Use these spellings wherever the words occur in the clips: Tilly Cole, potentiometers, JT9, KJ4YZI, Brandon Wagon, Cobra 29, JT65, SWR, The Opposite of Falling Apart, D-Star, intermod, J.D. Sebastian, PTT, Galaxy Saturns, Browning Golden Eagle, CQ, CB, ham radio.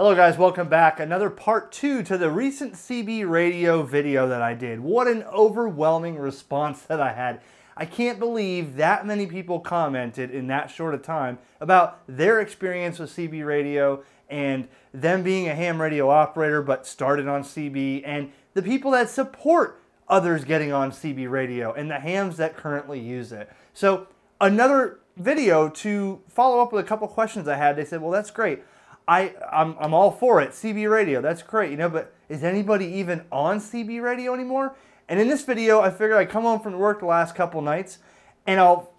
Hello guys, welcome back. Another part two to the recent CB radio video that I did. What an overwhelming response that I had. I can't believe that many people commented in that short a time about their experience with CB radio and them being a ham radio operator but started on CB, and the people that support others getting on CB radio and the hams that currently use it. So another video to follow up with a couple questions I had. They said, well, that's great. I'm all for it, CB radio, that's great, you know, but is anybody even on CB radio anymore? And in this video, I figured I'd come home from work the last couple nights and I'll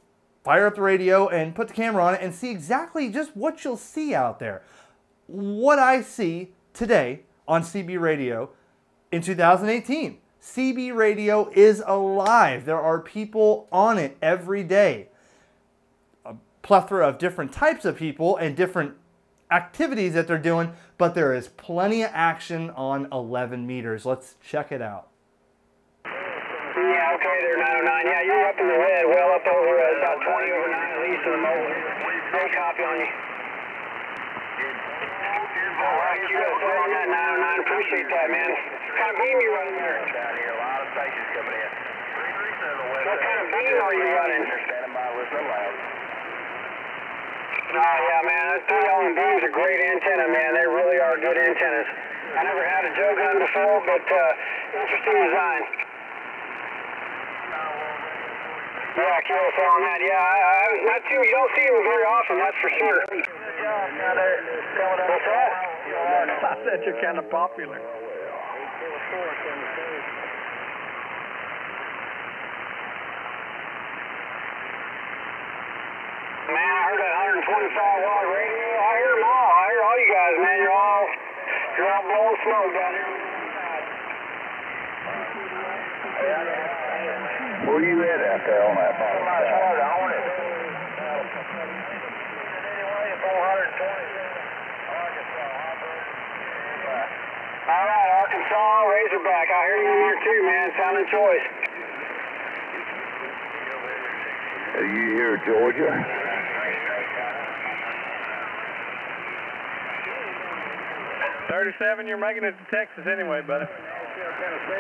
fire up the radio and put the camera on it and see exactly just what you'll see out there. What I see today on CB radio in 2018. CB radio is alive. There are people on it every day. A plethora of different types of people and different activities that they're doing, but there is plenty of action on 11 meters. Let's check it out. Yeah, okay there, 909. Yeah, you're up in the red, well up over about 20 over 9 at least in the moment. Great copy on you. All right, you guys well on that 909. Appreciate that, man. What kind of beam you running there? A lot of stations coming in. What kind of beam are you running? Standing by listening loud. Oh yeah, man, those 3-L beams are great antenna, man. They really are good antennas. I never had a Joe gun before, but interesting design. Yeah, QFL on that. Yeah, not too. You don't see them very often, that's for sure. What's that? I said you're kind of popular. Man, I heard that 125-watt radio. I hear them all. I hear all you guys, man. You're all blowing smoke down here. Where you at out there on that bottom? I'm not sure. I own it. Anyway, 420. All right, Arkansas Razorback. I hear you in here too, man. Sounding choice. Are you here, Georgia? You're making it to Texas anyway, buddy. Tennessee. 337,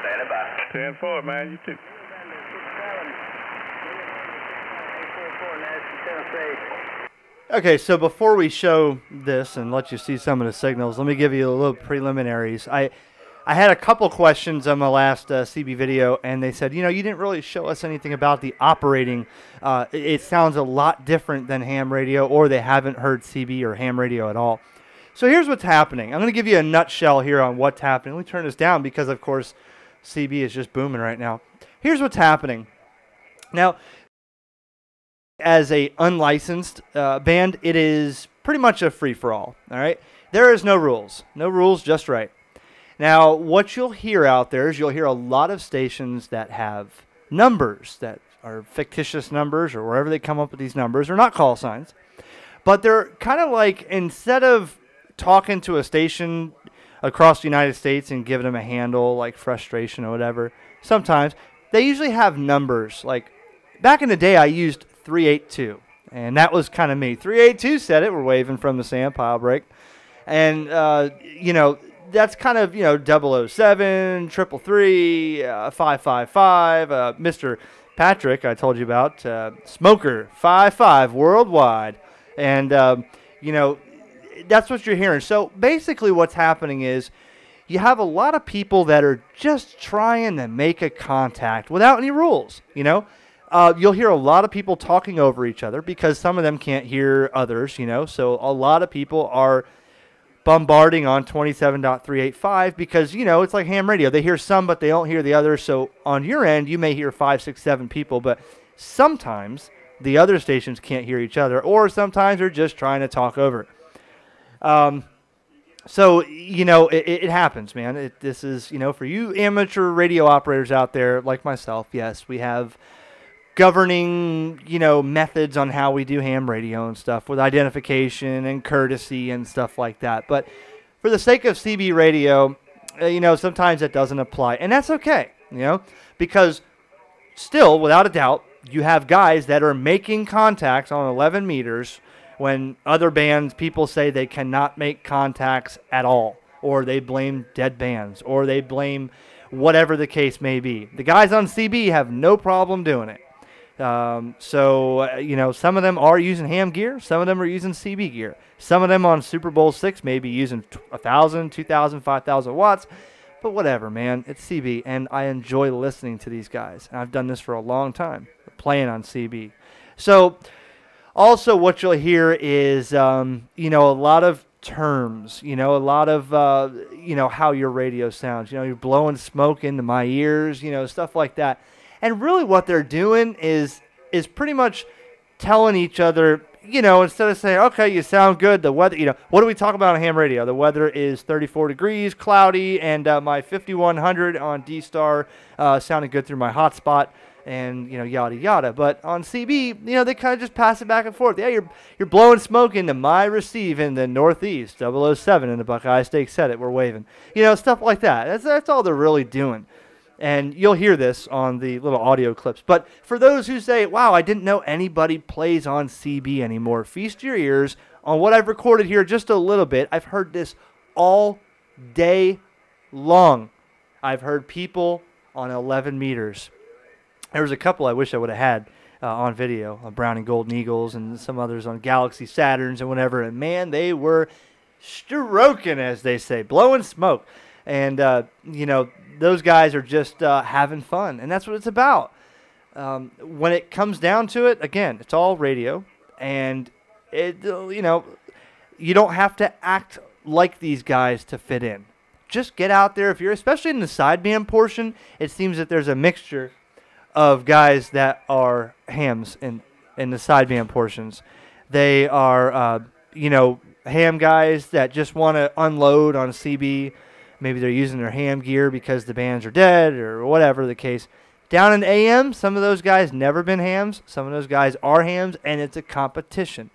standing by. 10-4, man, you too. 6-7, 844, Nashville, Tennessee. Okay, so before we show this and let you see some of the signals, let me give you a little preliminaries. I had a couple questions on my last CB video, and they said, you know, you didn't really show us anything about the operating. It sounds a lot different than ham radio, or they haven't heard CB or ham radio at all. So here's what's happening. I'm going to give you a nutshell here on what's happening. Let me turn this down because, of course, CB is just booming right now. Here's what's happening. Now, as an unlicensed band, it is pretty much a free-for-all, all right? There is no rules. No rules, just right. Now, what you'll hear out there is you'll hear a lot of stations that have numbers that are fictitious numbers, or wherever they come up with these numbers, are not call signs. But they're kind of like, instead of talking to a station across the United States and giving them a handle, like frustration or whatever, sometimes they usually have numbers. Like back in the day, I used 382, and that was kind of me. 382 said it. We're waving from the sand pile break. And, you know, that's kind of, you know, 007, 333, 555, Mr. Patrick, I told you about, Smoker, 55 worldwide. And, you know, that's what you're hearing. So basically what's happening is you have a lot of people that are just trying to make a contact without any rules, you know. You'll hear a lot of people talking over each other because some of them can't hear others, you know. So a lot of people are bombarding on 27.385 because, you know, it's like ham radio. They hear some, but they don't hear the others. So on your end, you may hear 5, 6, 7 people, but sometimes the other stations can't hear each other, or sometimes they're just trying to talk over. So, you know, it happens, man. This is, you know, for you amateur radio operators out there like myself, yes, we have governing, you know, methods on how we do ham radio and stuff with identification and courtesy and stuff like that. But for the sake of CB radio, you know, sometimes that doesn't apply. And that's okay, you know, because still, without a doubt, you have guys that are making contacts on 11 meters when other bands, people say they cannot make contacts at all, or they blame dead bands, or they blame whatever the case may be. The guys on CB have no problem doing it. You know, some of them are using ham gear. Some of them are using CB gear. Some of them on Super Bowl VI may be using 1,000, 2,000, 5,000 watts. But whatever, man. It's CB, and I enjoy listening to these guys. And I've done this for a long time, playing on CB. So also what you'll hear is, you know, a lot of terms, you know, a lot of, you know, how your radio sounds. You know, you're blowing smoke into my ears, you know, stuff like that. And really what they're doing is pretty much telling each other, you know, instead of saying, okay, you sound good, the weather, you know, what do we talk about on ham radio? The weather is 34 degrees, cloudy, and my 5100 on D-Star sounded good through my hotspot, and, you know, yada, yada. But on CB, you know, they kind of just pass it back and forth. Yeah, you're blowing smoke into my receive in the Northeast, 007 in the Buckeye State said it, we're waving. You know, stuff like that. That's all they're really doing. And you'll hear this on the little audio clips. But for those who say, wow, I didn't know anybody plays on CB anymore, feast your ears on what I've recorded here just a little bit. I've heard this all day long. I've heard people on 11 meters. There was a couple I wish I would have had on video, on Browning Golden Eagles and some others on Galaxy Saturns and whatever. And, man, they were stroking, as they say, blowing smoke. And, you know, those guys are just having fun, and that's what it's about. When it comes down to it, again, it's all radio, and, you know, you don't have to act like these guys to fit in. Just get out there. If you're, especially in the side band portion, it seems that there's a mixture of guys that are hams in the side band portions. They are, you know, ham guys that just want to unload on CB. Maybe they're using their ham gear because the bands are dead or whatever the case. Down in AM, some of those guys never been hams. Some of those guys are hams, and it's a competition.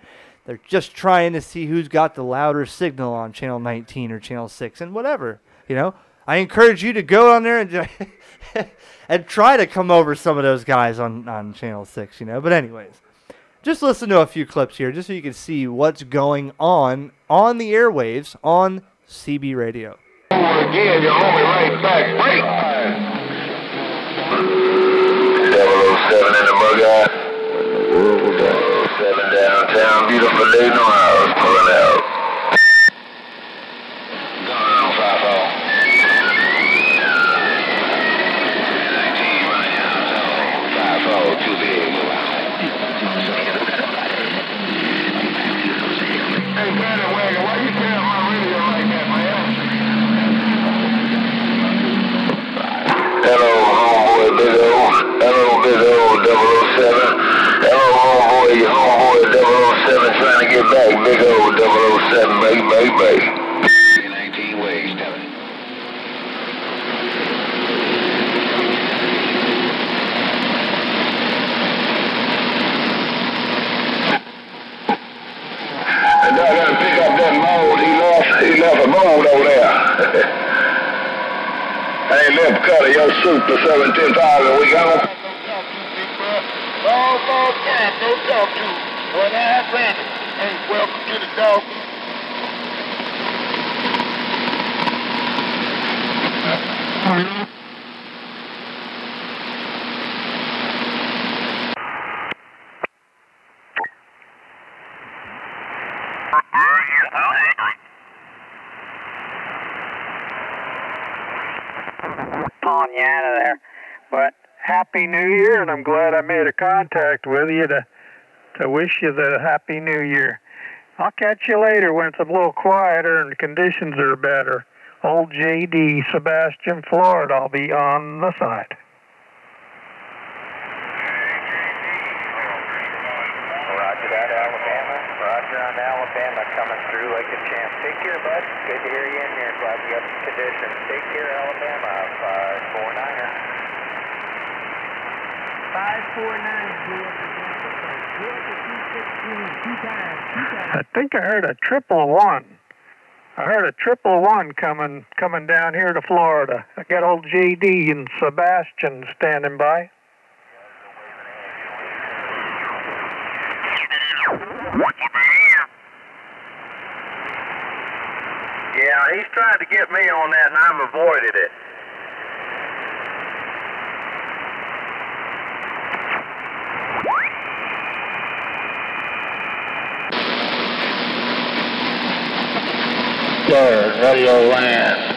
They're just trying to see who's got the louder signal on Channel 19 or Channel 6 and whatever. You know, I encourage you to go on there and, and try to come over some of those guys on Channel 6, you know. But anyways, just listen to a few clips here just so you can see what's going on the airwaves on CB radio. Again, you're only right back. Break! 007 in the Buckeye. 007 downtown. Beautiful Dayton, Ohio is pulling out. Going on 5-0. 19 running out. 5-0, too big. Hey, Brandon Wagon, why you playing on my radio like that, man? Hello, homeboy, big O. Hello, big O, 007. Hello, homeboy, 007, trying to get back. Big O, 007, baby, baby, baby. 19 ways, Devin. And I gotta pick up that mold. He lost a mold over there. Hey, Lip Cutter, your suit for 17,000. We got him. All time, no dog too. Well, I'm Brandon. Hey, welcome to the dog. You out of there, but Happy New Year, and I'm glad I made a contact with you to wish you the Happy New Year. I'll catch you later when it's a little quieter and the conditions are better. Old J.D. Sebastian, Florida, I'll be on the side. Roger that, Alabama. Roger on Alabama coming through like a champ. Take care, bud. Good to hear you in there. Glad you got some conditions. Take care, Alabama. 549er. 549. I think I heard a 111. I heard a 111 coming down here to Florida. I got old JD and Sebastian standing by. Yeah, he's tried to get me on that and I've avoided it. Third, radio land.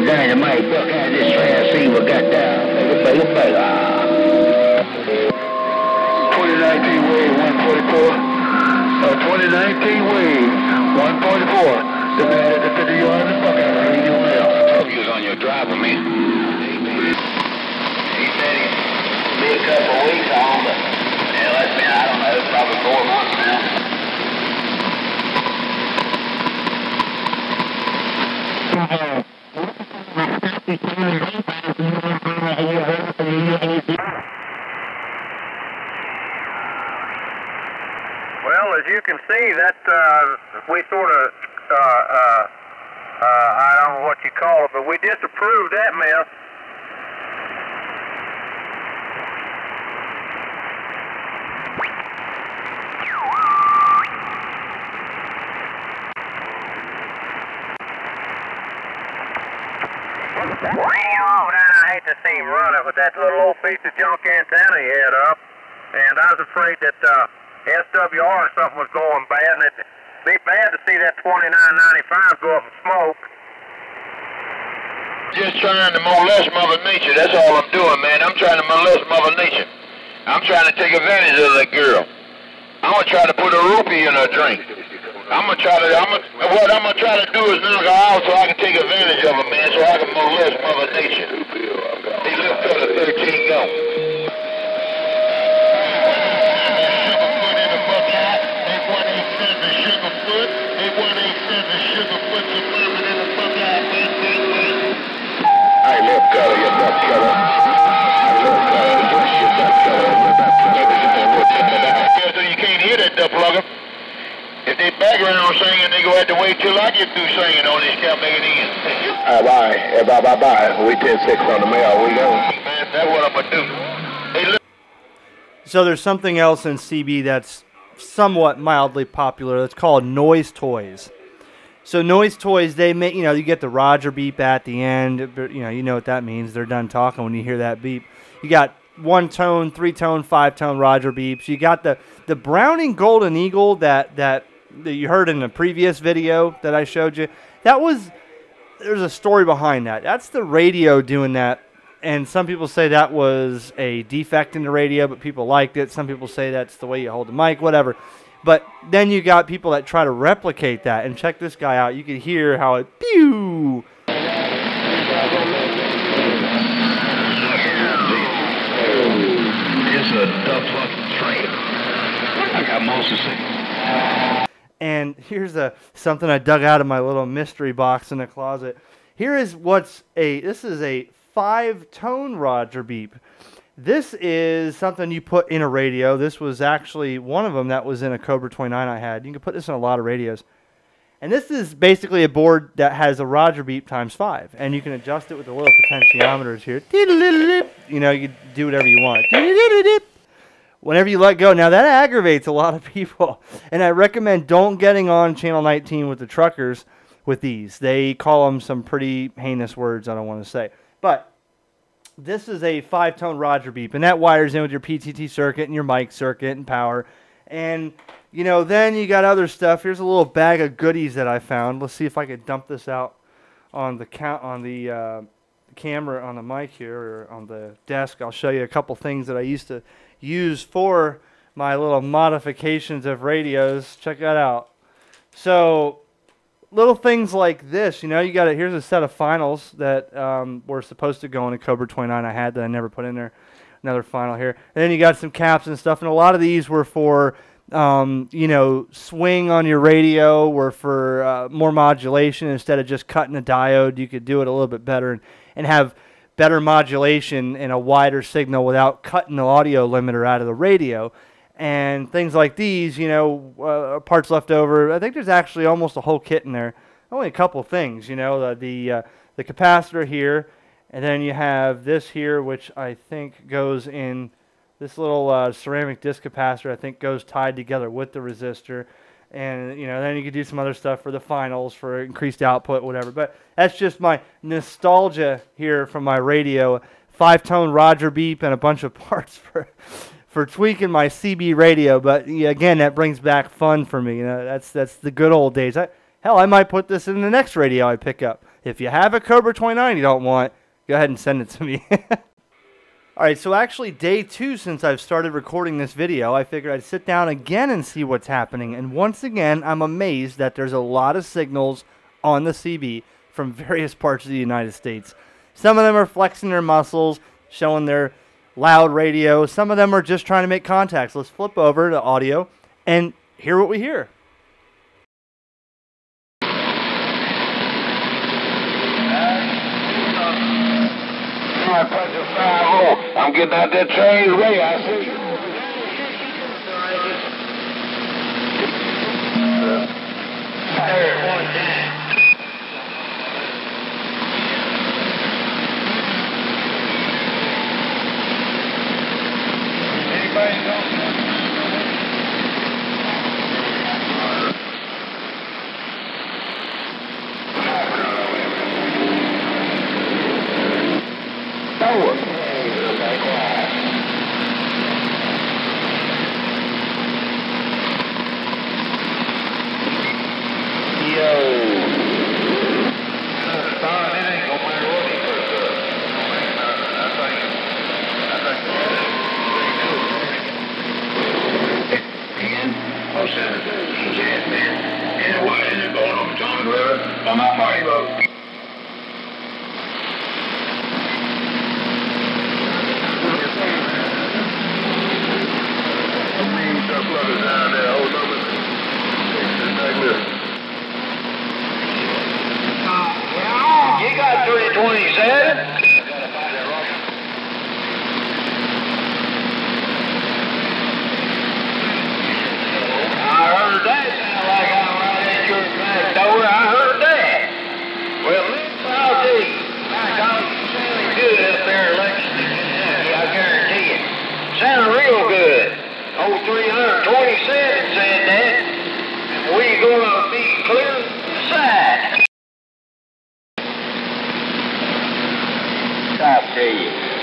Dynamite buck out of this fast scene what got down. Look back. 2019 wave 144. 2019 wave 144. The man at the 50 yards and buck out of you well. You was on your drive with me. He said he'd be a couple of weeks on, but yeah, that's been, I don't know, it's probably 4 months now. Well, as you can see, that we sort of, I don't know what you call it, but we disapproved that mess. To see him run it with that little old piece of junk antenna he had up, and I was afraid that SWR or something was going bad, and it'd be bad to see that 2995 go up in smoke. Just trying to molest Mother Nature, that's all I'm doing, man. I'm trying to molest Mother Nature. I'm trying to take advantage of that girl. I'm gonna try to put a rupee in her drink. What I'm gonna try to do is knock her out so I can take advantage of her, man, so I can molest Mother Nature. He left her to 13 go. Sugarfoot in the buckeye. They want to send the Sugarfoot. They want to send the Sugarfoot to Suburban in the buckeye. I love color, you love color. I love color, you love color. You can't hear that duck plugger. If they background singing, they gonna have to wait till I get through singing on this cap making in. Bye. We 10-6 on the mail. We go. Man, that's what I'm gonna do. Hey, look. So there's something else in CB that's somewhat mildly popular. That's called noise toys. So noise toys, they make, you know, you get the Roger beep at the end. But, you know what that means. They're done talking when you hear that beep. You got 1-tone, 3-tone, 5-tone Roger beeps. You got the Browning Golden Eagle that you heard in the previous video that I showed you. There's a story behind that. That's the radio doing that, and some people say that was a defect in the radio, but people liked it. Some people say that's the way you hold the mic, whatever. But then you got people that try to replicate that, and check this guy out. You can hear how it pew. It's a duck fucking train. I got most to say. And here's something I dug out of my little mystery box in the closet. Here is this is a 5-tone Roger beep. This is something you put in a radio. This was actually one of them that was in a Cobra 29 I had. You can put this in a lot of radios. And this is basically a board that has a Roger beep times 5. And you can adjust it with the little potentiometers here. You know, you do whatever you want. Whenever you let go. Now, that aggravates a lot of people. And I recommend don't getting on Channel 19 with the truckers with these. They call them some pretty heinous words I don't want to say. But this is a 5-tone Roger beep. And that wires in with your PTT circuit and your mic circuit and power. And, you know, then you got other stuff. Here's a little bag of goodies that I found. Let's see if I can dump this out on the camera, on the mic here, or on the desk. I'll show you a couple things that I used to use for my little modifications of radios. Check that out. So, little things like this. You know, you got it. Here's a set of finals that were supposed to go in a Cobra 29 I had that I never put in there. Another final here. And then you got some caps and stuff. And a lot of these were for you know, swing on your radio, or for more modulation, instead of just cutting a diode, you could do it a little bit better and have better modulation and a wider signal without cutting the audio limiter out of the radio. And things like these, you know, parts left over. I think there's actually almost a whole kit in there. Only a couple things, you know, the capacitor here, and then you have this here, which I think goes in this little ceramic disc capacitor. I think goes tied together with the resistor, and you know, then you could do some other stuff for the finals for increased output, whatever. But that's just my nostalgia here from my radio, 5-tone Roger Beep, and a bunch of parts for tweaking my CB radio. But yeah, again, that brings back fun for me. You know, that's the good old days. Hell, I might put this in the next radio I pick up. If you have a Cobra 29 you don't want, go ahead and send it to me. All right, so actually day 2 since I've started recording this video, I figured I'd sit down again and see what's happening. And once again, I'm amazed that there's a lot of signals on the CB from various parts of the United States. Some of them are flexing their muscles, showing their loud radio. Some of them are just trying to make contacts. Let's flip over to audio and hear what we hear. I'm getting out that train's way, I see. Fire.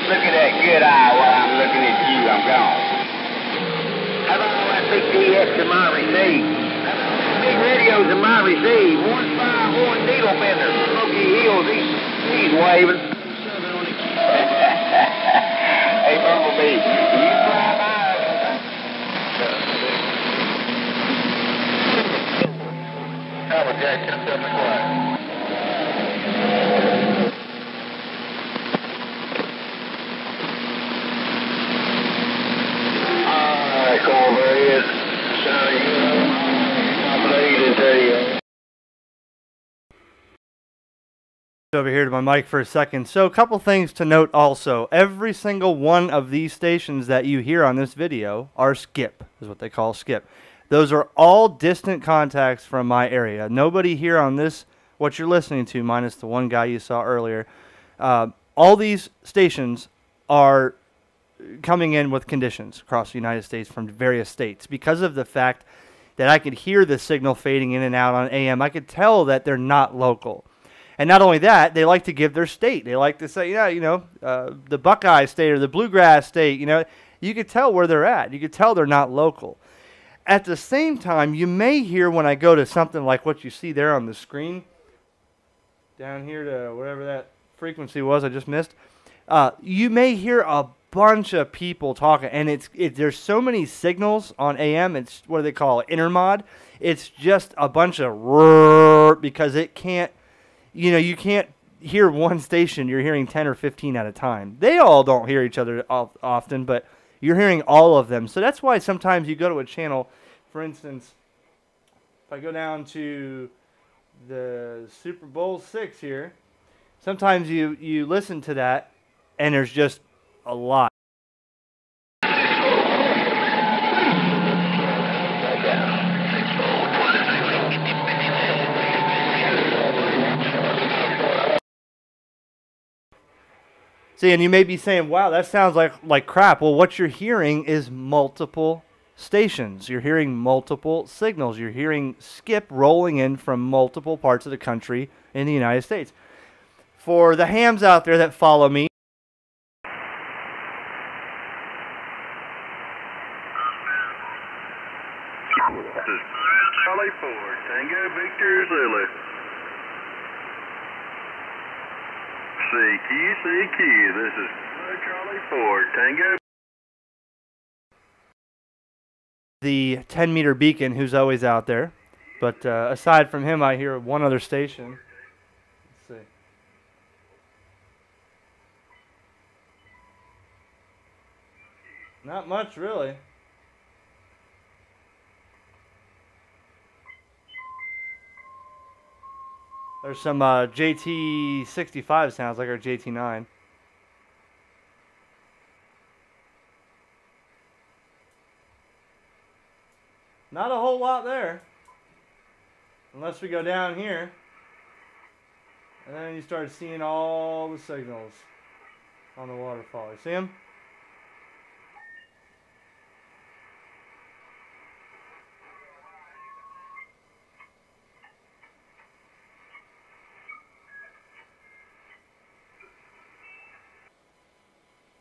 Look at that good eye while I'm looking at you. I'm gone. How about I take DS to my receive? Big radios in my receive. 151 needle bender. Smoky Hills. He's waving. Hey, Bumblebee. You fly by. Have a jack. Just up the quiet. Cobra is shining. I'm ready to tell you. Over here to my mic for a second. So a couple things to note also. Every single one of these stations that you hear on this video are skip, is what they call skip. Those are all distant contacts from my area. Nobody here on this, what you're listening to, minus the one guy you saw earlier. All these stations are coming in with conditions across the United States from various states. Because of the fact that I could hear the signal fading in and out on AM, I could tell that they're not local. And not only that, they like to give their state. They like to say, yeah, you know, the Buckeye State or the Bluegrass State, you know. You could tell where they're at. You could tell they're not local. At the same time, you may hear when I go to something like what you see there on the screen, down here to whatever that frequency was I just missed, you may hear a bunch of people talking, and there's so many signals on AM. It's what do they call it, intermod. It's just a bunch of roar, because it can't, you know, you can't hear one station. You're hearing 10 or 15 at a time. They all don't hear each other often, but you're hearing all of them. So that's why sometimes you go to a channel For instance, if I go down to the Super Bowl VI here, sometimes you listen to that and there's just a lot. See, and you may be saying, wow, that sounds like crap. Well, what you're hearing is multiple stations. You're hearing multiple signals. You're hearing skip rolling in from multiple parts of the country in the United States. For the hams out there that follow me, Charlie Ford, Tango Victor Zulu. CQCQ, this is Charlie Ford, Tango. The 10-meter beacon, who's always out there. But aside from him, I hear one other station. Let's see. Not much, really. There's some JT65 sounds like, or JT9. Not a whole lot there. Unless we go down here. And then you start seeing all the signals on the waterfall. You see them?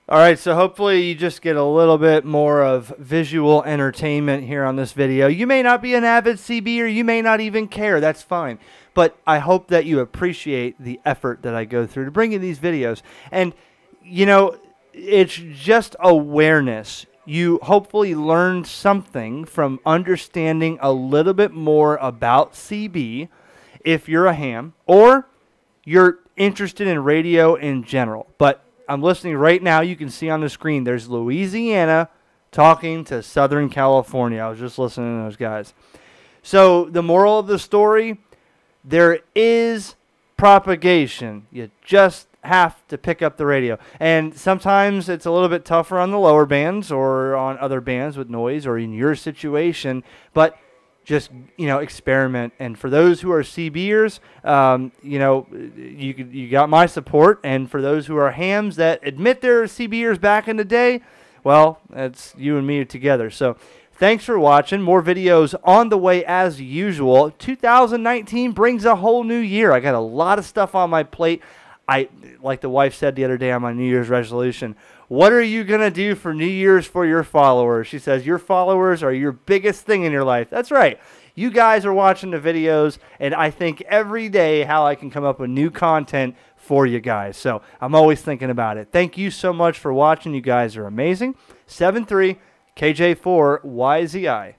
All right, so hopefully you just get a little bit more of visual entertainment here on this video. You may not be an avid CB, or you may not even care. That's fine. But I hope that you appreciate the effort that I go through to bring you these videos. And, you know, it's just awareness. You hopefully learned something from understanding a little bit more about CB if you're a ham or you're interested in radio in general. But I'm listening right now. You can see on the screen there's Louisiana talking to Southern California. I was just listening to those guys. So the moral of the story, there is propagation. You just have to pick up the radio. And sometimes it's a little bit tougher on the lower bands or on other bands with noise or in your situation. But just, you know, experiment. And for those who are CBers, you know, you got my support. And for those who are hams that admit they're CBers back in the day, well, that's you and me together. So thanks for watching. More videos on the way as usual. 2019 brings a whole new year. I got a lot of stuff on my plate. Like the wife said the other day on my New Year's resolution, what are you going to do for New Year's for your followers? She says, your followers are your biggest thing in your life. That's right. You guys are watching the videos, and I think every day how I can come up with new content for you guys. So I'm always thinking about it. Thank you so much for watching. You guys are amazing. 73 KJ4YZI.